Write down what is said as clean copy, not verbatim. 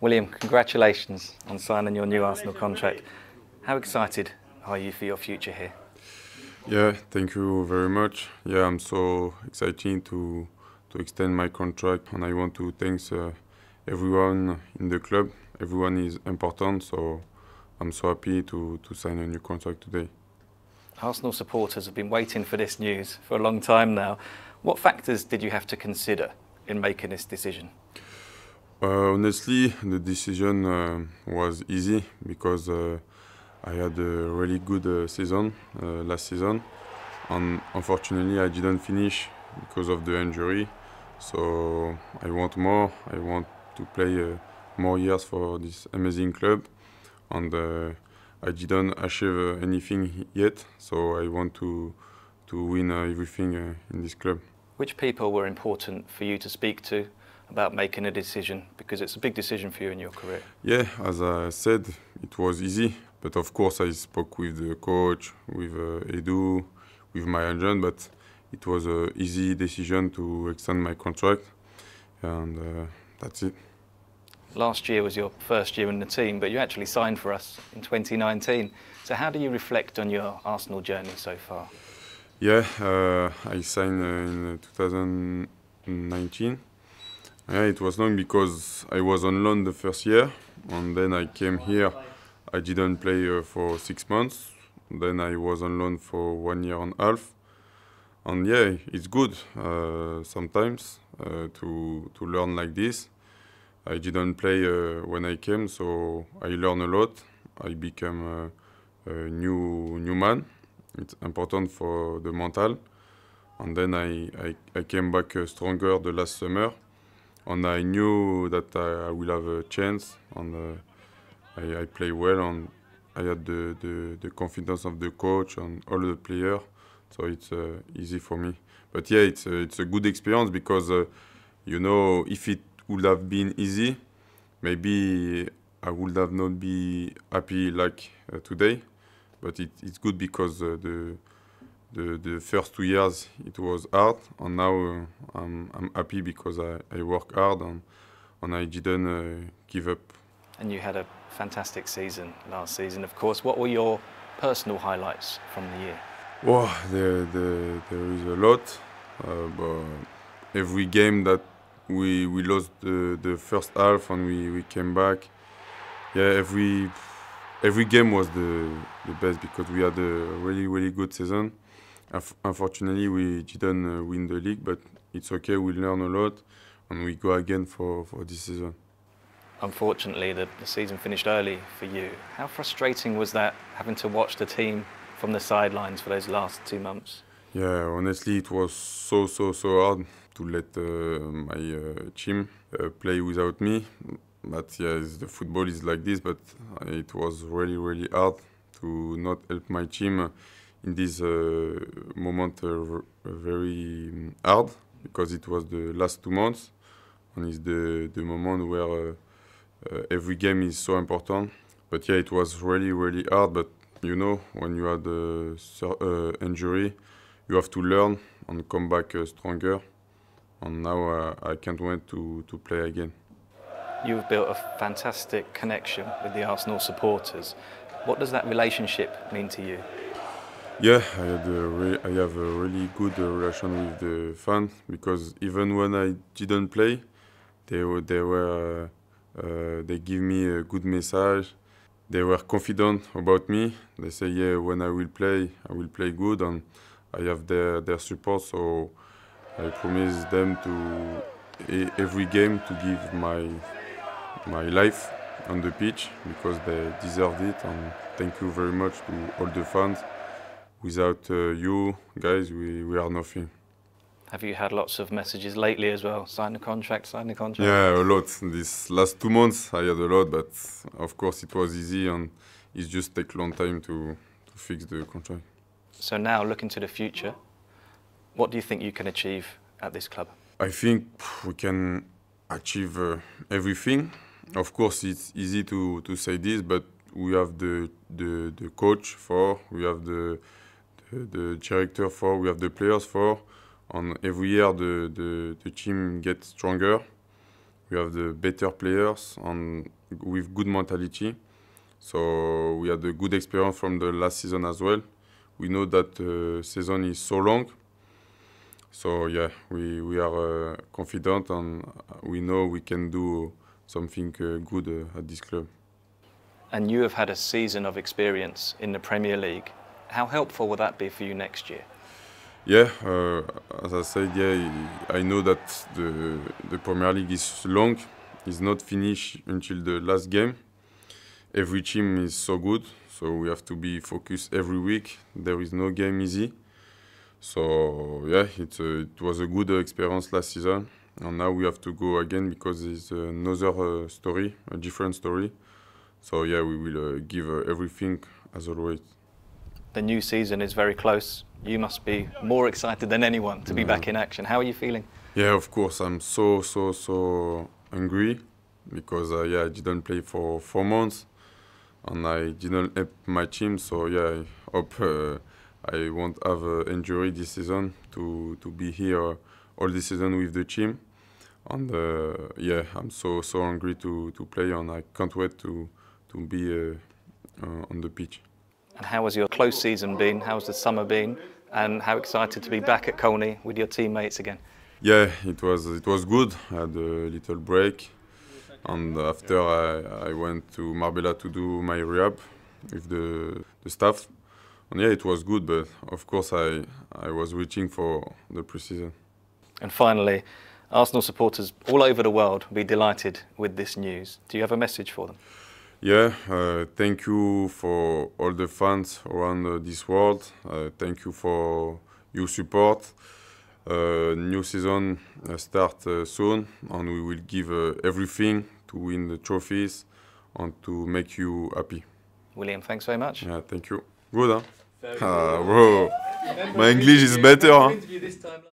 William, congratulations on signing your new Arsenal contract. How excited are you for your future here? Yeah, thank you very much. Yeah, I'm so excited to extend my contract, and I want to thank everyone in the club. Everyone is important, so I'm so happy to sign a new contract today. Arsenal supporters have been waiting for this news for a long time now. What factors did you have to consider in making this decision? Honestly, the decision was easy because I had a really good season last season, and unfortunately I didn't finish because of the injury. So I want more. I want to play more years for this amazing club, and I didn't achieve anything yet, so I want to win everything in this club. Which people were important for you to speak to about making a decision? Because it's a big decision for you in your career. Yeah, as I said, it was easy. But of course I spoke with the coach, with Edu, with my agent, but it was an easy decision to extend my contract, and that's it. Last year was your first year in the team, but you actually signed for us in 2019. So how do you reflect on your Arsenal journey so far? Yeah, I signed in 2019. Yeah, it was long because I was on loan the first year, and then I came here. I didn't play for 6 months. Then I was on loan for 1.5 years. And yeah, it's good sometimes to learn like this. I didn't play when I came, so I learn a lot. I become a new man. It's important for the mental. And then I came back stronger the last summer, and I knew that I will have a chance. And I play well, and I had the confidence of the coach and all the players. So it's easy for me. But yeah, it's a good experience because you know, if it would have been easy, maybe I would have not be happy like today. But it's good because the first 2 years it was hard, and now I'm happy because I work hard, and I didn't give up. And you had a fantastic season last season, of course. What were your personal highlights from the year? Well, there is a lot. But every game that we lost the first half, and we came back. Yeah, every game was the best because we had a really good season. Unfortunately, we didn't win the league, but it's okay. We learn a lot, and we go again for this season. Unfortunately, the season finished early for you. How frustrating was that, having to watch the team from the sidelines for those last 2 months? Yeah, honestly, it was so hard to let my team play without me. But yeah, the football is like this, but it was really hard to not help my team in this moment very hard, because it was the last 2 months, and it's the moment where every game is so important. But yeah, it was really hard. But you know, when you had an injury, you have to learn and come back stronger. And now I can't wait to play again. You've built a fantastic connection with the Arsenal supporters. What does that relationship mean to you? Yeah, I have a really good relation with the fans, because even when I didn't play, they give me a good message. They were confident about me. They say, yeah, when I will play good, and I have their support. So I promise them to every game to give my life on the pitch, because they deserve it. And thank you very much to all the fans. Without you guys, we are nothing. Have you had lots of messages lately as well? Sign the contract, sign the contract. Yeah, a lot. This last 2 months I had a lot, but of course it was easy, and it just takes a long time to fix the contract. So now, looking to the future, what do you think you can achieve at this club? I think we can achieve everything. Of course, it's easy to say this, but we have the coach for, we have the director for, we have the players for. And every year the team gets stronger, We have the better players and with good mentality. So we had a good experience from the last season as well. We know that the season is so long. So yeah, we are confident and we know we can do something good at this club. And you have had a season of experience in the Premier League. How helpful will that be for you next year? Yeah, as I said, yeah, I know that the Premier League is long. It's not finished until the last game. Every team is so good, so we have to be focused every week. There is no game easy. So yeah, it was a good experience last season, and now we have to go again because it's another story, a different story. So yeah, we will give everything as always. The new season is very close. You must be more excited than anyone to be back in action. How are you feeling? Yeah, of course, I'm so angry because yeah, I didn't play for 4 months and I didn't help my team. So yeah, I hope I won't have an injury this season to be here all this season with the team. And yeah, I'm so angry to play, and I can't wait to be on the pitch. And how has your close season been? How's the summer been? And how excited to be back at Colney with your teammates again? Yeah, it was good. I had a little break, and after I went to Marbella to do my rehab with the staff. And yeah, it was good, but of course I was reaching for the pre-season. And finally, Arsenal supporters all over the world will be delighted with this news. Do you have a message for them? Yeah, thank you for all the fans around this world. Thank you for your support. New season starts soon, and we will give everything to win the trophies and to make you happy. William, thanks very much. Yeah, thank you. Good, huh? Bro, my English is better, huh?